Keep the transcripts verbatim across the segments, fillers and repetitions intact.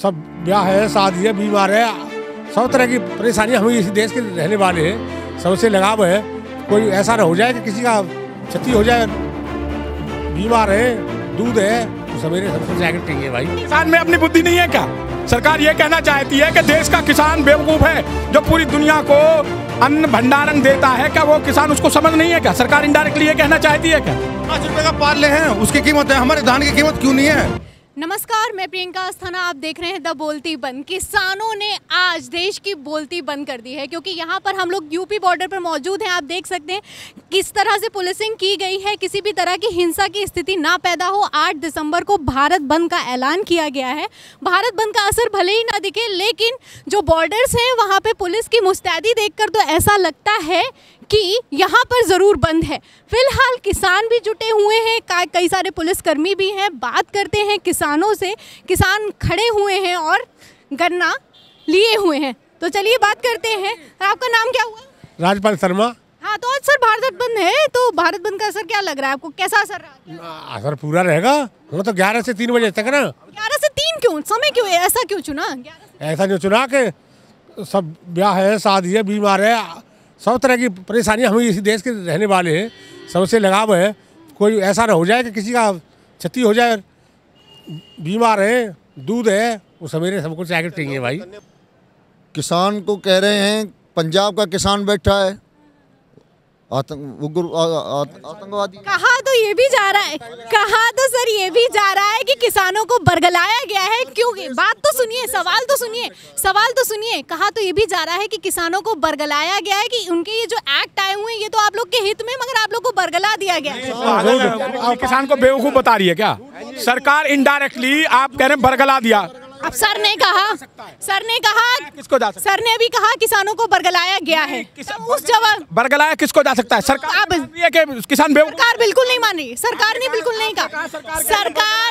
सब ब्याह है, शादी है, बीमार है, सब तरह की परेशानी। हम इस देश के रहने वाले हैं, सबसे लगाव है। कोई ऐसा ना हो जाए कि किसी का क्षति हो जाए। बीमार है, दूध है, तो सवेरे सबसे जैकेट चाहिए भाई। किसान में अपनी बुद्धि नहीं है क्या? सरकार ये कहना चाहती है कि देश का किसान बेवकूफ़ है, जो पूरी दुनिया को अन्न भंडारण देता है, क्या वो किसान उसको समझ नहीं है क्या? सरकार इनडायरेक्टली ये कहना चाहती है क्या? पाँच रुपये का पार्ले है, उसकी कीमत है, हमारे धान की कीमत क्यों नहीं है? नमस्कार, मैं प्रियंका अस्थाना, आप देख रहे हैं द बोलती बंद। किसानों ने आज देश की बोलती बंद कर दी है, क्योंकि यहाँ पर हम लोग यूपी बॉर्डर पर मौजूद हैं। आप देख सकते हैं किस तरह से पुलिसिंग की गई है, किसी भी तरह की हिंसा की स्थिति ना पैदा हो। आठ दिसंबर को भारत बंद का ऐलान किया गया है। भारत बंद का असर भले ही ना दिखे, लेकिन जो बॉर्डर्स हैं वहाँ पर पुलिस की मुस्तैदी देख कर तो ऐसा लगता है कि यहाँ पर ज़रूर बंद है। फिलहाल किसान भी जुटे हुए हैं, कई सारे पुलिसकर्मी भी हैं। बात करते हैं किसानों से, किसान खड़े हुए हैं और गन्ना लिए हुए हैं। तो चलिए बात करते हैं। आपका नाम क्या हुआ? राजपाल शर्मा। हाँ, तो आज सर भारत बंद है, तो भारत बंद का असर क्या लग रहा है आपको? कैसा असर रहा? असर पूरा रहेगा। वो तो ग्यारह से तीन बजे तक ना। ग्यारह से तीन क्यों? समय क्यों ऐसा क्यों चुना? ऐसा क्यों चुना के सब ब्याह है, शादी है, बीमार है, सब तरह की परेशानी। हम इसी देश के रहने वाले हैं, सबसे लगाव है। कोई ऐसा ना हो जाए कि किसी का क्षति हो जाए। बीमार है, दूध है, वो सवेरे सबको जैकेट चाहिए भाई। किसान को कह रहे हैं, पंजाब का किसान बैठा है आतंकवादी। कहा तो ये भी जा रहा है, कहा तो सर ये भी जा रहा है कि किसानों को बरगलाया गया है। क्योंकि बात तो सुनिए, सवाल तो सुनिए, सवाल तो सुनिए। कहा तो ये भी जा रहा है कि किसानों को बरगलाया गया है कि उनके ये जो एक्ट आए हुए हैं ये तो आप लोग के हित में, मगर आप लोग को बरगला दिया गया है। किसान को बेवकूफ़ बता रही है क्या सरकार? इनडायरेक्टली आप कह रहे हैं बरगला दिया। अब सर ने कहा, सर ने कहा किसको जा सकता है? सर ने भी कहा किसानों को बरगलाया गया है। तो उस जवाब बरगलाया किसको जा सकता है? सरकार किसान सरकार बिल्कुल नहीं मान रही। सरकार ने बिल्कुल नहीं कहा, सरकार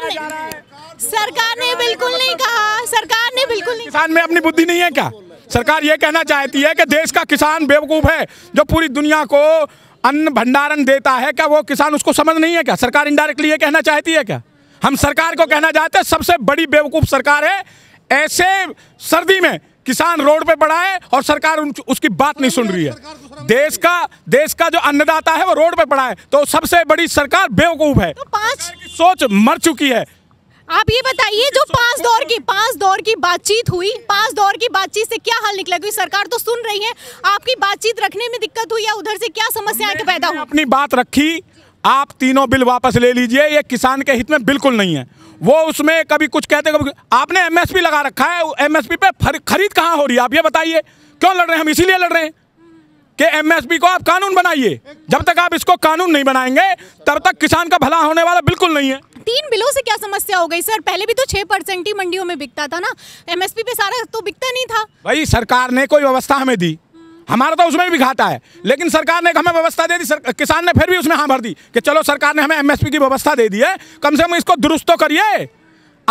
ने सरकार ने बिल्कुल नहीं कहा, सरकार ने बिल्कुल नहीं। किसान में अपनी बुद्धि नहीं है क्या? सरकार ये कहना चाहती है कि देश का किसान बेवकूफ़ है, जो पूरी दुनिया को अन्न भंडारण देता है, क्या वो किसान उसको समझ नहीं है क्या? सरकार इनडायरेक्टली ये कहना चाहती है क्या? हम सरकार को कहना चाहते हैं सबसे बड़ी बेवकूफ़ सरकार है। ऐसे सर्दी में किसान रोड पे पड़ा है और सरकार उसकी बात नहीं सुन रही है। देश का देश का जो अन्नदाता है वो रोड पे पड़ा है, तो सबसे बड़ी सरकार बेवकूफ़ है। तो पांच सोच मर चुकी है। आप ये बताइए, जो पांच दौर की पांच दौर की बातचीत हुई, पांच दौर की बातचीत से क्या हल निकला? क्योंकि सरकार तो सुन रही है, आपकी बातचीत रखने में दिक्कत हुई या उधर से क्या समस्या पैदा हुई? अपनी बात रखी, आप तीनों बिल वापस ले लीजिए, ये किसान के हित में बिल्कुल नहीं है। वो उसमें कभी कुछ कहते, कभी आपने एमएसपी लगा रखा है, एमएसपी पे खरीद कहाँ हो रही है? आप ये बताइए क्यों लड़ रहे हैं? हम इसीलिए लड़ रहे हैं कि एमएसपी को आप कानून बनाइए। जब तक आप इसको कानून नहीं बनाएंगे तब तक किसान का भला होने वाला बिल्कुल नहीं है। तीन बिलों से क्या समस्या हो गई सर? पहले भी तो छह परसेंट ही मंडियों में बिकता था ना, एमएसपी पे सारा तो बिकता नहीं था भाई। सरकार ने कोई व्यवस्था हमें दी, हमारा तो उसमें भी घाटा है, लेकिन सरकार ने हमें व्यवस्था दे दी। सर, किसान ने फिर भी उसमें हाँ भर दी कि चलो सरकार ने हमें एमएसपी की व्यवस्था दे दी है, कम से कम इसको दुरुस्त तो करिए।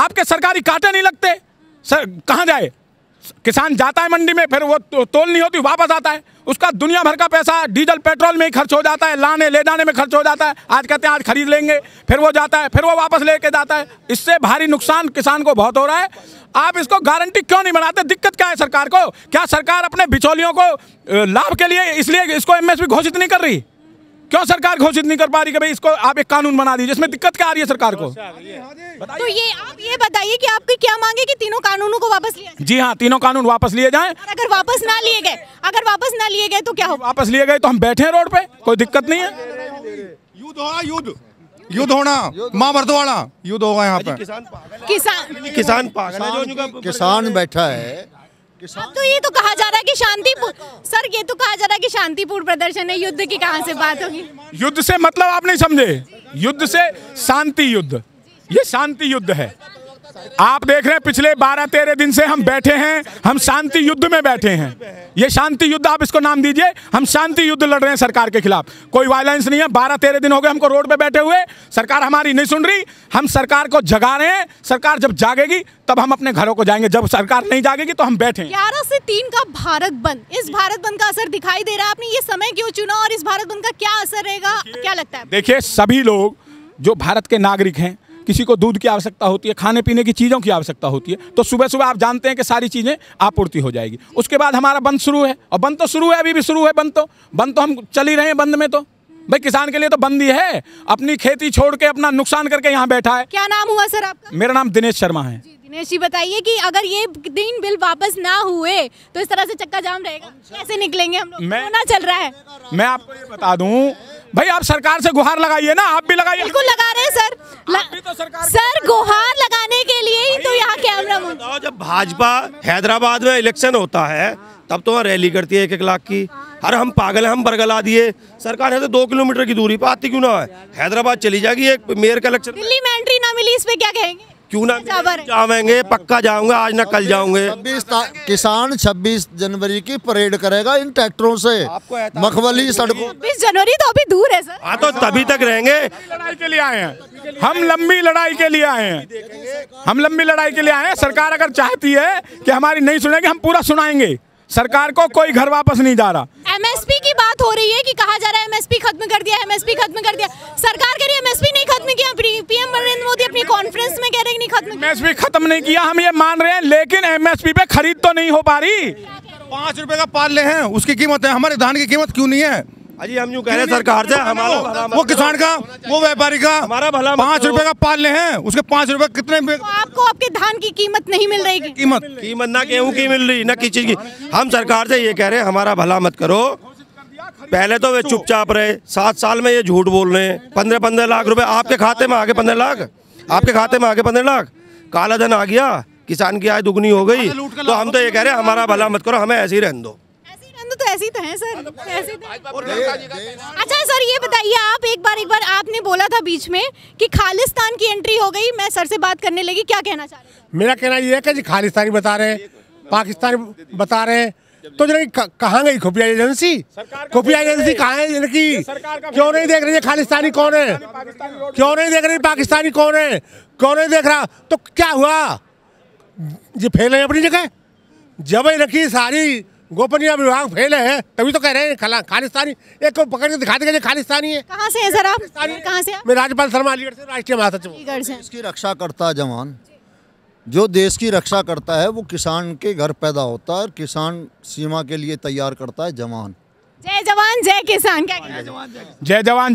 आपके सरकारी कांटे नहीं लगते सर, कहाँ जाए किसान? जाता है मंडी में, फिर वो तोल नहीं होती, वापस आता है, उसका दुनिया भर का पैसा डीजल पेट्रोल में ही खर्च हो जाता है, लाने ले जाने में खर्च हो जाता है। आज कहते हैं आज खरीद लेंगे, फिर वो जाता है, फिर वो वापस लेके जाता है। इससे भारी नुकसान किसान को बहुत हो रहा है। आप इसको गारंटी क्यों नहीं बनाते? दिक्कत क्या है सरकार को? क्या सरकार अपने बिचौलियों को लाभ के लिए इसलिए इसको एमएसपी घोषित नहीं कर रही? क्यों सरकार घोषित नहीं कर पा रही कि भाई इसको आप एक कानून बना दीजिए? इसमें दिक्कत क्या आ रही है सरकार को? तो ये आप ये बताइए कि आपकी क्या मांगे कि तीनों कानूनों को वापस लिया जाए? जी हाँ, तीनों कानून वापस लिए जाएं। अगर वापस ना लिए गए, अगर वापस ना लिए गए तो क्या हो? वापस लिए गए तो हम बैठे हैं रोड पे, कोई दिक्कत नहीं है। युद्ध होगा, युद्ध युद्ध होना, माँ मर्दवाड़ा युद्ध होगा यहाँ पे। किसान किसान पागल, किसान बैठा है। अब तो ये तो कहा जा रहा है कि शांतिपूर्ण, सर ये तो कहा जा रहा है कि शांतिपूर्ण प्रदर्शन है, युद्ध की कहाँ से बात होगी? युद्ध से मतलब आप नहीं समझे, युद्ध से शांति युद्ध, ये शांति युद्ध है। आप देख रहे हैं पिछले बारह तेरह दिन से हम बैठे हैं, हम शांति युद्ध में बैठे हैं। ये शांति युद्ध आप इसको नाम दीजिए, हम शांति युद्ध लड़ रहे हैं सरकार के खिलाफ। कोई वायलेंस नहीं है। बारह तेरह दिन हो गए हमको रोड पे बैठे हुए, सरकार हमारी नहीं सुन रही। हम सरकार को जगा रहे हैं, सरकार जब जागेगी तब हम अपने घरों को जाएंगे, जब सरकार नहीं जागेगी तो हम बैठे। ग्यारह से तीन का भारत बंद, इस भारत बंद का असर दिखाई दे रहा है। आपने ये समय क्यों चुना और इस भारत बंद का क्या असर रहेगा, क्या लगता है? देखिए, सभी लोग जो भारत के नागरिक हैं, किसी को दूध की आवश्यकता होती है, खाने पीने की चीज़ों की आवश्यकता होती है, तो सुबह सुबह आप जानते हैं कि सारी चीज़ें आपूर्ति हो जाएगी। उसके बाद हमारा बंद शुरू है, और बंद तो शुरू है, अभी भी शुरू है बंद, तो बंद तो हम चल ही रहे हैं। बंद में तो भाई किसान के लिए तो बंद ही है, अपनी खेती छोड़ के अपना नुकसान करके यहाँ बैठा है। क्या नाम हुआ सर आपका? मेरा नाम दिनेश शर्मा है। दिनेश जी बताइए कि अगर ये तीन बिल वापस ना हुए तो इस तरह से चक्का जाम रहेगा, कैसे निकलेंगे हम लोग? कोरोना चल रहा है। मैं आपको ये बता दूं भाई, आप सरकार से गुहार लगाइए ना, आप भी लगाइए। बिल्कुल लगा रहे हैं सर, आप भी तो सरकार सर गुहार लगाने के लिए ही तो यहाँ कैमरा मुद्दा। जब भाजपा हैदराबाद में इलेक्शन होता है तब तो रैली करती है एक एक लाख की। अरे हम पागल हैं, हम बरगला दिए। सरकार है तो दो किलोमीटर की दूरी पर आती क्यों ना है, हैदराबाद चली जाएगी। एक मेयर का इलेक्शन दिल्ली में एंट्री ना मिली, इस पर क्या कहेंगे? क्यों ना जावेंगे, पक्का जाऊंगा, आज ना कल जाऊंगे। किसान छब्बीस जनवरी की परेड करेगा इन ट्रैक्टरों से मखवली सड़कों। छब्बीस जनवरी तो अभी दूर है सर। हाँ तो तभी तक रहेंगे। लड़ाई के लिए आए हैं हम, लंबी लड़ाई के लिए आए हैं हम लंबी लड़ाई के लिए आए हैं। सरकार अगर चाहती है कि हमारी नहीं सुनेगी, हम पूरा सुनाएंगे। सरकार को कोई घर वापस नहीं जा रहा। एमएसपी की बात हो रही है कि कहा जा रहा है एमएसपी खत्म कर दिया, एमएसपी खत्म कर दिया। सरकार कह रही है एमएसपी नहीं खत्म किया। पीएम नरेंद्र मोदी अपनी कॉन्फ्रेंस में कह रहे हैं नहीं खत्म, एमएसपी खत्म नहीं किया, हम ये मान रहे हैं, लेकिन एमएसपी पे खरीद तो नहीं हो पा रही। पाँच रुपए का पाले है, उसकी कीमत है, हमारे धान की कीमत क्यों नहीं है? अजी हम यूँ कह रहे हैं सरकार से, हमारा वो किसान का, वो व्यापारी का हमारा भला। पाँच रुपए का पाले हैं, उसके पाँच रुपए कितने में? तो आपको आपके धान की कीमत नहीं मिल रही। कीमत कीमत ना गेहूँ की मिल रही ना किस चीज की। हम सरकार से ये कह रहे हैं हमारा भला मत करो। पहले तो वे चुपचाप रहे, सात साल में ये झूठ बोल रहे हैं। पंद्रह पंद्रह लाख रुपए आपके खाते में आगे, पंद्रह लाख आपके खाते में आगे, पंद्रह लाख काला धन आ गया, किसान की आय दुगनी हो गई। तो हम तो ये कह रहे हैं हमारा भला मत करो, हमें ऐसे ही रहने दो। तो ऐसी तो है सर, ऐसी तो है। अच्छा सर ये बताइए आप, एक बार एक बार आपने बोला था बीच में कि खालिस्तान की एंट्री हो गई। मैं सर से बात करने लगी, क्या कहना चाह रहे हैं? मेरा कहना ये है कि जी खालिस्तानी बता रहे हैं, पाकिस्तानी बता रहे हैं, तो जरा कहाँ गई खुफिया एजेंसी? खुफिया एजेंसी कहाँ है इनकी? क्यों नहीं देख रही है खालिस्तानी कौन है? क्यों नहीं देख रही पाकिस्तानी कौन है? क्यों नहीं देख रहा? तो क्या हुआ, ये फेल है अपनी जगह, जब रखी सारी गोपनीय विभाग फेल है, तभी तो कह रहे हैं खालिस्तानी। एक को पकड़ के दिखा देंगे खालिस्तानी है। कहाँ से है सर आप? कहाँ से? मैं राजपाल शर्मा अलीगढ़ से, राष्ट्रीय महासचिव। इसकी रक्षा करता है जवान, जो देश की रक्षा करता है वो किसान के घर पैदा होता है, और किसान सीमा के लिए तैयार करता है जवान। जय जवान जय किसान। क्या जय जवान जय किसान? जय जवान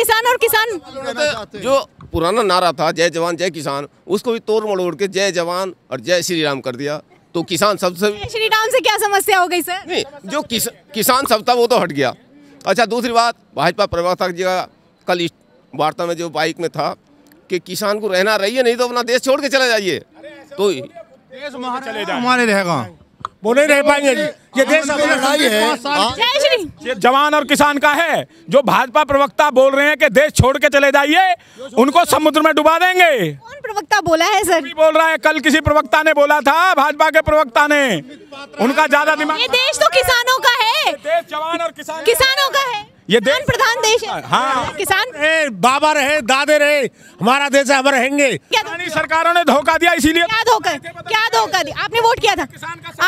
किसान और किसान, जो पुराना नारा था जय जवान जय किसान, उसको भी तोड़ मड़ोड़ के जय जवान और जय श्री राम कर दिया। तो किसान सबसे श्री राम से क्या समस्या हो गई सर? नहीं, जो किस, किसान सब था वो तो हट गया। अच्छा दूसरी बात, भाजपा प्रवक्ता जी का कल इस वार्ता में जो बाइक में था कि किसान को रहना रहिए नहीं तो अपना देश छोड़ के चला जाइए। तो देश चले हमारे रहेगा, वो नहीं रह पाएंगे। ये देश है जवान और किसान का है। जो भाजपा प्रवक्ता बोल रहे हैं कि देश छोड़ के चले जाइए, उनको समुद्र में डुबा देंगे। कौन प्रवक्ता बोला है सर? बोल रहा है, कल किसी प्रवक्ता ने बोला था, भाजपा के प्रवक्ता ने, उनका ज्यादा दिमाग। ये देश तो किसानों का है, देश जवान और किसान किसानों का है, ये देश प्रधान देश है। हाँ किसान रहे, बाबा रहे, दादे रहे, हमारा देश है, हम रहेंगे। सरकारों ने धोखा दिया, इसीलिए क्या धोखा क्या धोखा दिया? आपने वोट किया था,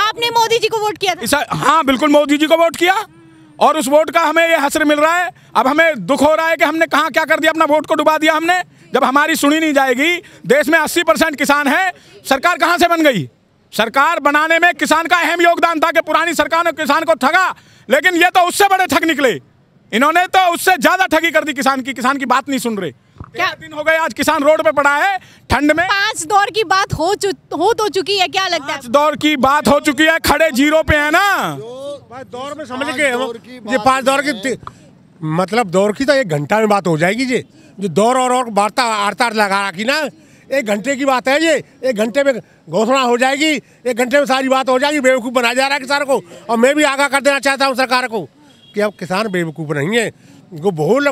आपने मोदी जी को वोट किया था। हाँ बिल्कुल, मोदी जी को वोट किया, और उस वोट का हमें ये हसर मिल रहा है। अब हमें दुख हो रहा है कि हमने कहाँ क्या कर दिया, अपना वोट को डुबा दिया हमने। जब हमारी सुनी नहीं जाएगी, देश में अस्सी परसेंट किसान है, सरकार कहाँ से बन गई? सरकार बनाने में किसान का अहम योगदान था कि पुरानी सरकार ने किसान को ठगा, लेकिन ये तो उससे बड़े ठग निकले। इन्होंने तो उससे ज़्यादा ठगी कर दी किसान की। किसान की बात नहीं सुन रहे। क्या दिन हो गए आज किसान रोड पे पड़ा है ठंड में। पांच दौर की बात हो हो तो चुकी है, क्या लगता है? पांच दौर की बात हो चुकी है, खड़े जीरो पे है ना। दौर में समझ के ये पांच दौर की, मतलब दौर की तो एक घंटा में बात हो जाएगी। ये जो दौर और और वार्ता वार्ता लगा रखी ना, एक घंटे की बात है ये। एक घंटे में घोषणा हो जाएगी, एक घंटे में सारी बात हो जाएगी। बेवकूफ़ बना जा रहा है किसान को, और मैं भी आगाह कर देना चाहता हूँ सरकार को कि अब किसान बेवकूफ़ नहीं है। उनको बहुत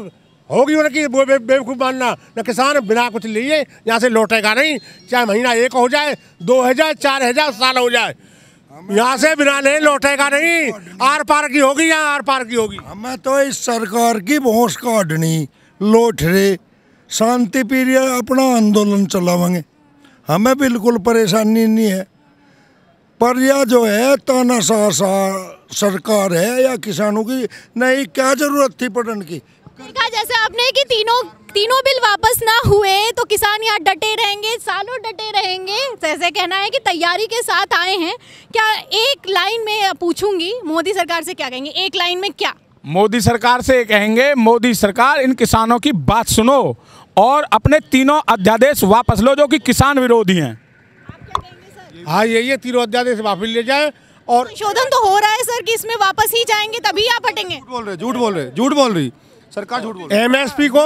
होगी उनकी बेवकूफ़ मानना ना, किसान बिना कुछ लिए यहाँ से लौटेगा नहीं, चाहे महीना एक हो जाए, दो हो जाए, चार हो जाए, साल हो जाए, यहाँ से बिना नहीं लौटेगा नहीं। आर पार की होगी, यहाँ आर पार की होगी। हमें तो इस सरकार की भौंस काटनी, लौट रहे शांति प्रिय अपना आंदोलन चलावेंगे, हमें बिल्कुल परेशानी नहीं है। पर यह जो है तानाशाह सरकार है या किसानों की, नहीं क्या जरूरत थी पढ़ने की? देखा जैसे आपने कि तीनों तीनों बिल वापस ना हुए तो किसान यहाँ डटे रहेंगे, सालों डटे रहेंगे। जैसे कहना है कि तैयारी के साथ आए हैं। क्या एक लाइन में पूछूंगी, मोदी सरकार से क्या कहेंगे? एक लाइन में क्या मोदी सरकार से कहेंगे, मोदी सरकार इन किसानों की बात सुनो और अपने तीनों अध्यादेश वापस लो जो कि किसान विरोधी हैं। हाँ, यही तीनों अध्यादेश वापस ले जाए। और संशोधन तो हो रहा है सर कि इसमें वापस ही जाएंगे तभी आप हटेंगे। बोल रहे झूठ बोल रहे झूठ बोल रही सरकार, झूठ बोल रही। एमएसपी को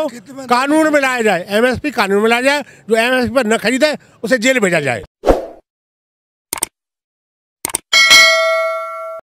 कानून में लाया जाए, एमएसपी कानून में लाया जाए। जो एमएसपी पर न खरीदे उसे जेल भेजा जाए।